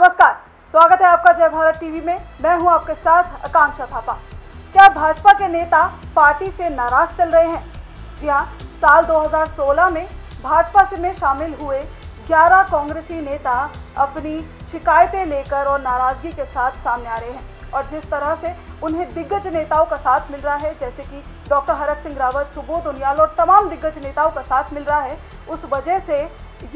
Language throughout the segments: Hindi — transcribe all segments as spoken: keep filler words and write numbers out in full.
नमस्कार, स्वागत है आपका जय भारत टीवी में। मैं हूं आपके साथ आकांक्षा थापा। क्या भाजपा के नेता पार्टी से नाराज चल रहे हैं? जी हां, साल दो हज़ार सोलह में भाजपा से में शामिल हुए ग्यारह कांग्रेसी नेता अपनी शिकायतें लेकर और नाराजगी के साथ सामने आ रहे हैं, और जिस तरह से उन्हें दिग्गज नेताओं का साथ मिल रहा है, जैसे कि डा हरक सिंह रावत, सुबोध उनियाल और तमाम दिग्गज नेताओं का साथ मिल रहा है, उस वजह से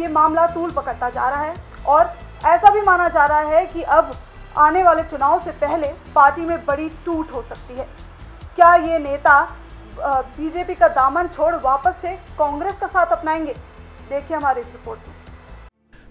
ये मामला तूल पकड़ता जा रहा है। और ऐसा भी माना जा रहा है कि अब आने वाले चुनाव से पहले पार्टी में बड़ी टूट हो सकती है। क्या ये नेता बीजेपी का दामन छोड़ वापस से कांग्रेस का साथ अपनाएंगे? देखिए हमारी इस रिपोर्ट में।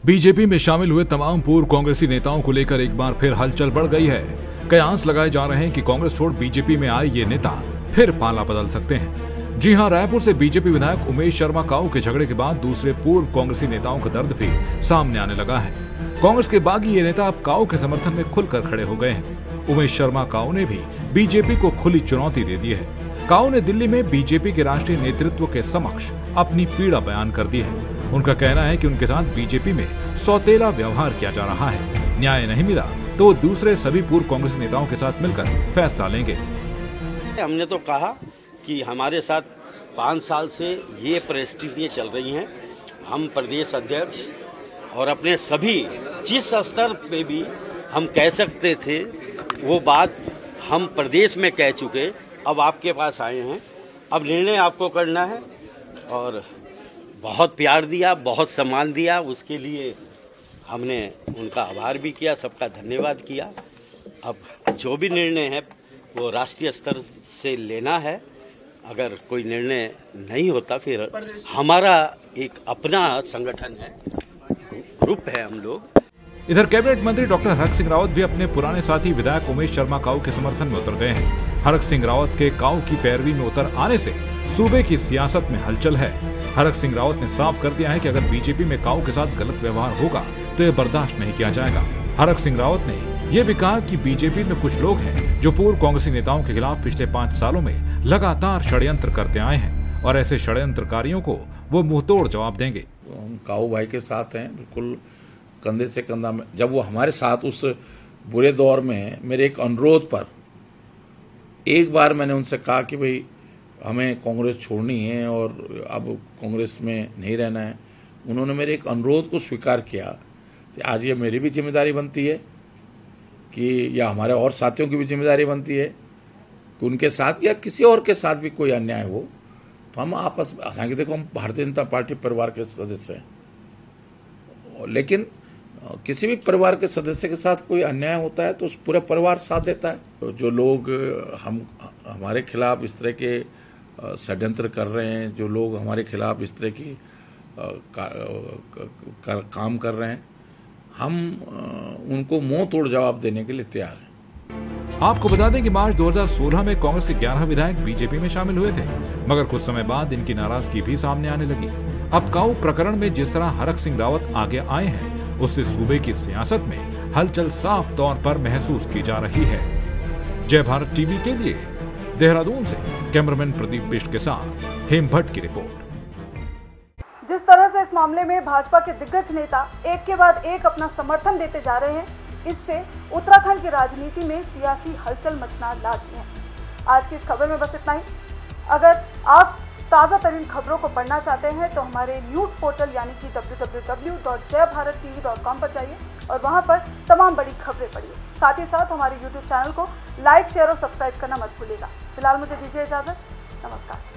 बीजेपी में शामिल हुए तमाम पूर्व कांग्रेसी नेताओं को लेकर एक बार फिर हलचल बढ़ गई है। कयास लगाए जा रहे हैं कि कांग्रेस छोड़ बीजेपी में आए ये नेता फिर पाला बदल सकते हैं। जी हां, रायपुर से बीजेपी विधायक उमेश शर्मा काऊ के झगड़े के बाद दूसरे पूर्व कांग्रेसी नेताओं का दर्द भी सामने आने लगा है। कांग्रेस के बागी ये नेता अब काऊ के समर्थन में खुलकर खड़े हो गए हैं। उमेश शर्मा काऊ ने भी बीजेपी को खुली चुनौती दे दी है। काऊ ने दिल्ली में बीजेपी के राष्ट्रीय नेतृत्व के समक्ष अपनी पीड़ा बयान कर दी है। उनका कहना है कि उनके साथ बीजेपी में सौतेला व्यवहार किया जा रहा है। न्याय नहीं मिला तो वो दूसरे सभी पूर्व कांग्रेसी नेताओं के साथ मिलकर फैसला लेंगे। हमने तो कहा कि हमारे साथ पाँच साल से ये परिस्थितियाँ चल रही हैं। हम प्रदेश अध्यक्ष और अपने सभी जिस स्तर पे भी हम कह सकते थे वो बात हम प्रदेश में कह चुके। अब आपके पास आए हैं, अब निर्णय आपको करना है। और बहुत प्यार दिया, बहुत सम्मान दिया, उसके लिए हमने उनका आभार भी किया, सबका धन्यवाद किया। अब जो भी निर्णय है वो राष्ट्रीय स्तर से लेना है। अगर कोई निर्णय नहीं होता, फिर हमारा एक अपना संगठन है, ग्रुप है हम लोग। इधर कैबिनेट मंत्री डॉ हरक सिंह रावत भी अपने पुराने साथी विधायक उमेश शर्मा काऊ के समर्थन में उतर गए हैं। हरक सिंह रावत के काऊ की पैरवी में उतर आने से सूबे की सियासत में हलचल है। हरक सिंह रावत ने साफ कर दिया है कि अगर बीजेपी में काऊ के साथ गलत व्यवहार होगा तो यह बर्दाश्त नहीं किया जाएगा। हरक सिंह रावत ने ये भी कहा कि बीजेपी में कुछ लोग हैं जो पूर्व कांग्रेसी नेताओं के खिलाफ पिछले पाँच सालों में लगातार षड्यंत्र करते आए हैं, और ऐसे षड्यंत्रकारियों को वो मुंहतोड़ जवाब देंगे। हम काऊ भाई के साथ हैं, बिल्कुल कंधे से कंधा में। जब वो हमारे साथ उस बुरे दौर में मेरे एक अनुरोध पर एक बार मैंने उनसे कहा कि भाई हमें कांग्रेस छोड़नी है और अब कांग्रेस में नहीं रहना है, उन्होंने मेरे एक अनुरोध को स्वीकार किया। आज ये मेरी भी जिम्मेदारी बनती है कि या हमारे और साथियों की भी जिम्मेदारी बनती है कि उनके साथ या किसी और के साथ भी कोई अन्याय हो तो हम आपस में, हालांकि देखो हम भारतीय जनता पार्टी परिवार के सदस्य हैं, लेकिन किसी भी परिवार के सदस्य के साथ कोई अन्याय होता है तो उस पूरा परिवार साथ देता है। जो लोग हम हमारे खिलाफ इस तरह के षड्यंत्र कर रहे हैं, जो लोग हमारे खिलाफ इस तरह की का, का, का, काम कर रहे हैं, हम उनको मुंह तोड़ जवाब देने के लिए तैयार हैं। आपको बता दें कि मार्च दो हज़ार सोलह में कांग्रेस के ग्यारह विधायक बीजेपी में शामिल हुए थे, मगर कुछ समय बाद इनकी नाराजगी भी सामने आने लगी। अब काऊ प्रकरण में जिस तरह हरक सिंह रावत आगे आए हैं, उससे सूबे की सियासत में हलचल साफ तौर पर महसूस की जा रही है। जय भारत टीवी के लिए देहरादून से कैमरामैन प्रदीप बिष्ट के साथ हेम भट्ट की रिपोर्ट। जिस तरह से इस मामले में भाजपा के दिग्गज नेता एक के बाद एक अपना समर्थन देते जा रहे हैं, इससे उत्तराखंड की राजनीति में सियासी हलचल मचना लाजमी है। आज की इस खबर में बस इतना ही। अगर आप ताज़ा तरीन खबरों को पढ़ना चाहते हैं तो हमारे न्यूज़ पोर्टल यानी कि W W W dot Jai Bharat T V dot com पर जाइए और वहाँ पर तमाम बड़ी खबरें पढ़िए। साथ ही साथ हमारे यूट्यूब चैनल को लाइक, शेयर और सब्सक्राइब करना मत भूलिएगा। फिलहाल मुझे दीजिए इजाज़त। नमस्कार।